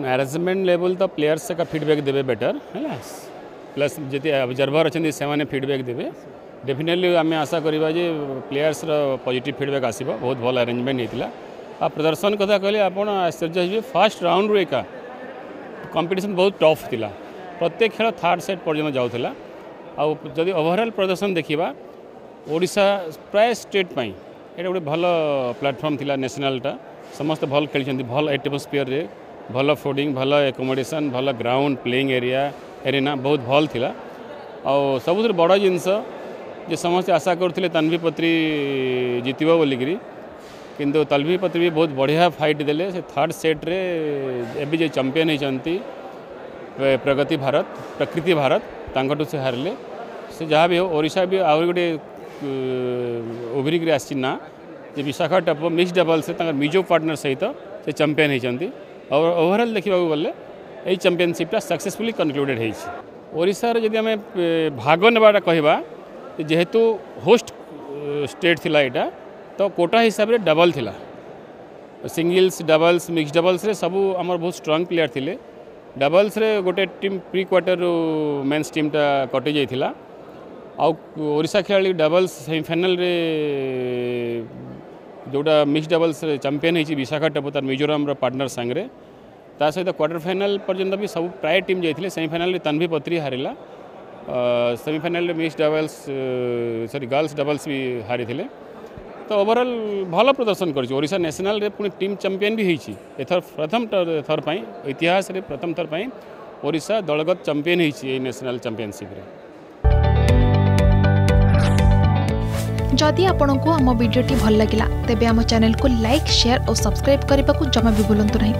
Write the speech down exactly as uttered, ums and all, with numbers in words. Harassment level तो players का feedback देवे बेटर है प्लस जी ऑब्जर्वर अच्छा से फीडबैक देवे डेफिनेटली आम आशा करवा जे प्लेयर्स पॉजिटिव फीडबैक आस बहुत भल अरेंजमेंट होता आ प्रदर्शन कथा कहले आपड़ आश्चर्य हे फास्ट राउंड एका कंपिटिशन बहुत टफ थिला प्रत्येक खेल थर्ड सेट पर्यटन जाऊला आदि ओवरऑल प्रदर्शन देखा ओडिशा प्राय स्टेट पाई ये गोटे भल प्लेटफॉर्म थिला नेशनलटा समस्त भल खेल भल एटमोस्फियर रे भल फूडिंग भल एकोमोडेशन भल ग्राउंड प्लेइंग एरिया एरिना बहुत भल थिला आ सब बड़ जिनस जे समस्ते आशा करते तन्वी पत्री जीतबो बोलिकी किंतु तन्वी पत्री भी बहुत बढ़िया फाइट देले से थर्ड सेट रे एबी जे चैंपियन होती प्रगति भारत प्रकृति भारत तांकटू से हारले से जहाँ भी हो ओडिशा भी आहुरी गोटे उभरिक आसी ना जे विशाखा टप मिक्स डबल से मिजो पार्टनर सहित से चैंपियन होती और ओवरऑल देखा गले यही चैंपियनशिपटा सक्सेसफुली कनक्लूडेड होशार जब आम भाग नेबाटा कहवा जेहेतु होस्ट स्टेट थिला एटा तो कोटा हिसाब से डबल थिला सिंगल्स डबल्स मिक्स डबल्स रे सबू आमर बहुत स्ट्रांग प्लेयर थिले डबल्स रे गोटे टीम प्री क्वार्टर मेन्स टीमटा कटि जाइथिला ओडिशा खेलाड़ी डबल्स सेमीफाइनल रे जोटा मिक्स डबल्स रे चैंपियन होइछि विशाखा टप तार मिजोरम रो पार्टनर संगे ता सहित क्वार्टर फाइनल पर्यंत भी सब प्राय टीम जाइथिले सेमीफाइनल रे तन्वी पत्री हारिला semifinal uh, mix doubles sorry girls doubles भी हारी थिले तो ओवरऑल भल प्रदर्शन करछि ओडिशा नेशनल रे पुनी टीम चैंपियन भी होईछि एथर प्रथम थर पाई इतिहास रे प्रथम थर पाई ओडिशा दलगत चैंपियन होईछि ए नेशनल चैंपियनशिप रे। जदि आपनकु हमर वीडियो टी भल लागिला तेबे हमर चैनल को लाइक शेयर और सब्सक्राइब करबा को जमा भी भूलंतु नहीं।